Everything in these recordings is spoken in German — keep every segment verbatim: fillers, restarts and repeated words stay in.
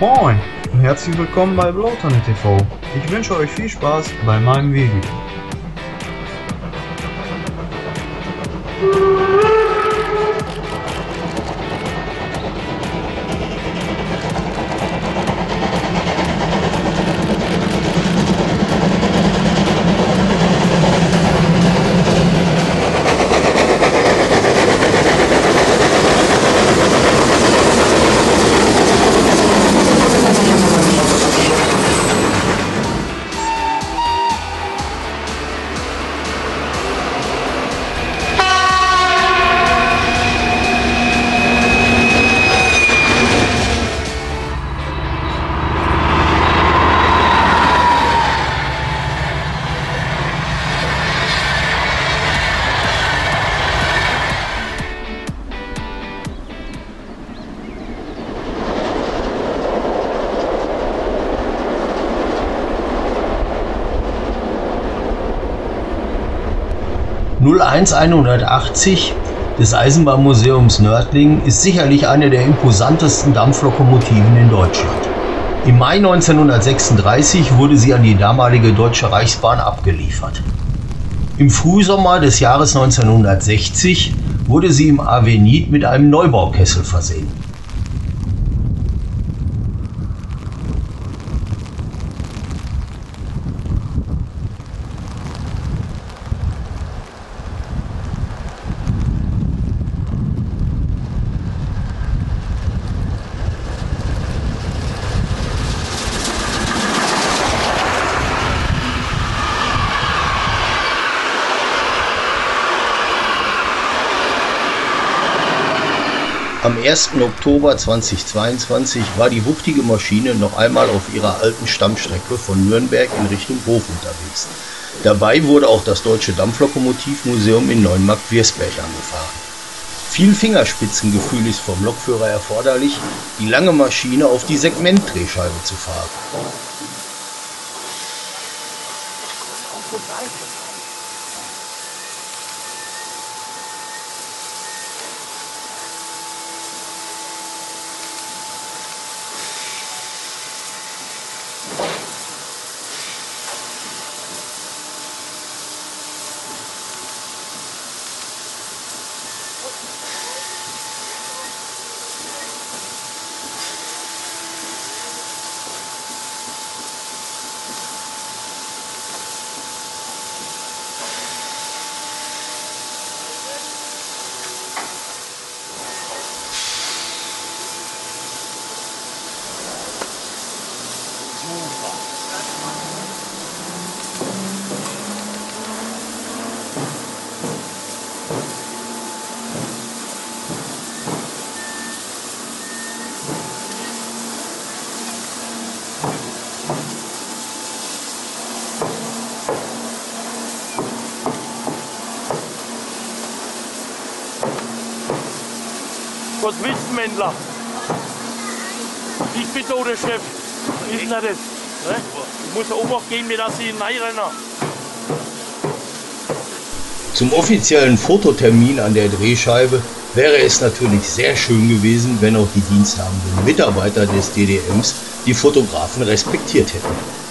Moin und herzlich willkommen bei Blautanne T V. Ich wünsche euch viel Spaß bei meinem Video. null eins einhundertachtzig des Eisenbahnmuseums Nördlingen ist sicherlich eine der imposantesten Dampflokomotiven in Deutschland. Im Mai neunzehnhundertsechsunddreißig wurde sie an die damalige Deutsche Reichsbahn abgeliefert. Im Frühsommer des Jahres neunzehnhundertsechzig wurde sie im Avenid mit einem Neubaukessel versehen. Am ersten Oktober zweitausendzweiundzwanzig war die wuchtige Maschine noch einmal auf ihrer alten Stammstrecke von Nürnberg in Richtung Hof unterwegs. Dabei wurde auch das Deutsche Dampflokomotivmuseum in Neuenmarkt-Wirsberg angefahren. Viel Fingerspitzengefühl ist vom Lokführer erforderlich, die lange Maschine auf die Segmentdrehscheibe zu fahren. Was willst du, Mändler? Ich bin so der Chef. Wie ist denn das? Ne? Ich muss Obacht geben, dass ich hineinrenne. Zum offiziellen Fototermin an der Drehscheibe wäre es natürlich sehr schön gewesen, wenn auch die diensthabenden Mitarbeiter des D D Ms die Fotografen respektiert hätten.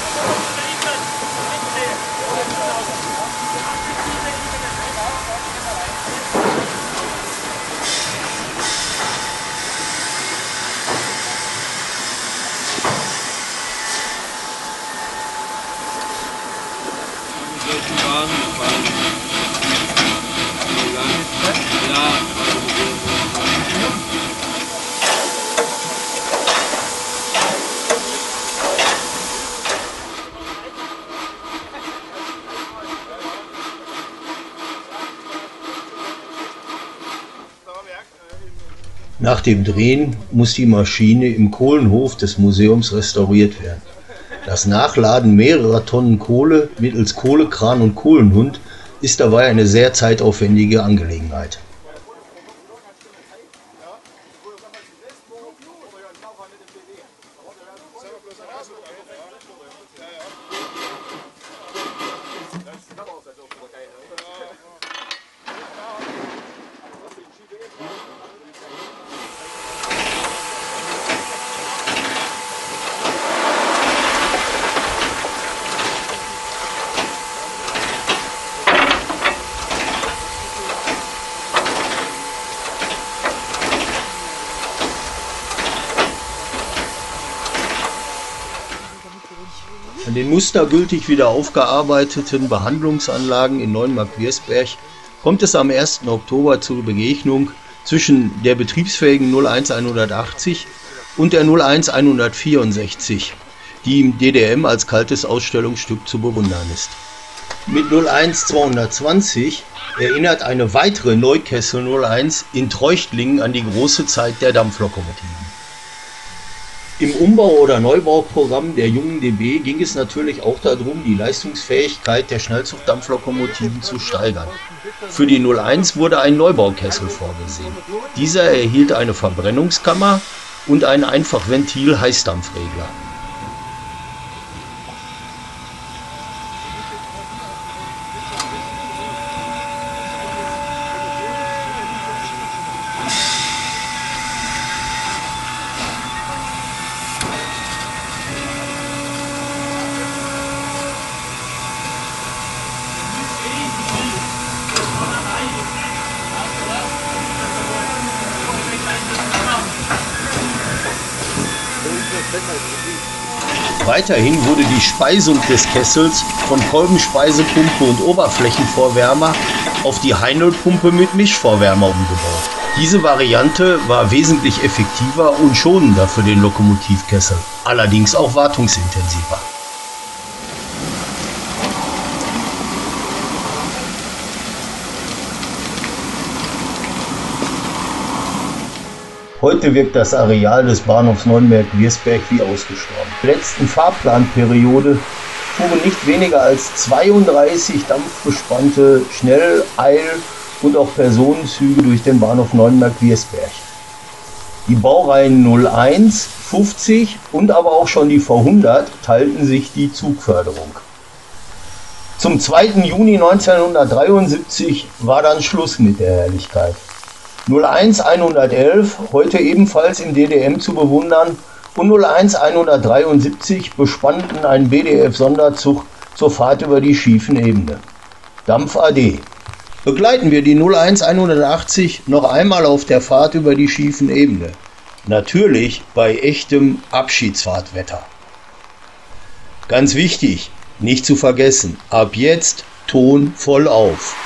Thank you. Nach dem Drehen muss die Maschine im Kohlenhof des Museums restauriert werden. Das Nachladen mehrerer Tonnen Kohle mittels Kohlekran und Kohlenhund ist dabei eine sehr zeitaufwendige Angelegenheit. An den mustergültig wieder aufgearbeiteten Behandlungsanlagen in Neuenmarkt-Wirsberg kommt es am ersten Oktober zur Begegnung zwischen der betriebsfähigen null eins eins acht null und der null eins eins sechs vier, die im D D M als kaltes Ausstellungsstück zu bewundern ist. Mit null eins zwei zwei null erinnert eine weitere Neukessel null eins in Treuchtlingen an die große Zeit der Dampflokomotiven. Im Umbau- oder Neubauprogramm der jungen D B ging es natürlich auch darum, die Leistungsfähigkeit der Schnellzugdampflokomotiven zu steigern. Für die null eins wurde ein Neubaukessel vorgesehen. Dieser erhielt eine Verbrennungskammer und einen Einfachventil-Heißdampfregler. Weiterhin wurde die Speisung des Kessels von Kolbenspeisepumpe und Oberflächenvorwärmer auf die Heinl-Pumpe mit Mischvorwärmer umgebaut. Diese Variante war wesentlich effektiver und schonender für den Lokomotivkessel, allerdings auch wartungsintensiver. Heute wirkt das Areal des Bahnhofs Neuenmarkt-Wirsberg wie ausgestorben. In der letzten Fahrplanperiode fuhren nicht weniger als zweiunddreißig dampfbespannte Schnell-, Eil- und auch Personenzüge durch den Bahnhof Neuenmarkt-Wirsberg. Die Baureihen null eins, fünfzig und aber auch schon die V hundert teilten sich die Zugförderung. Zum zweiten Juni neunzehnhundertdreiundsiebzig war dann Schluss mit der Herrlichkeit. null eins eins eins eins, heute ebenfalls im D D M zu bewundern, und null eins eins sieben drei bespannten einen B D F-Sonderzug zur Fahrt über die Schiefen Ebene. Dampf A D. Begleiten wir die null eins eins acht null noch einmal auf der Fahrt über die Schiefen Ebene. Natürlich bei echtem Abschiedsfahrtwetter. Ganz wichtig, nicht zu vergessen, ab jetzt Ton voll auf.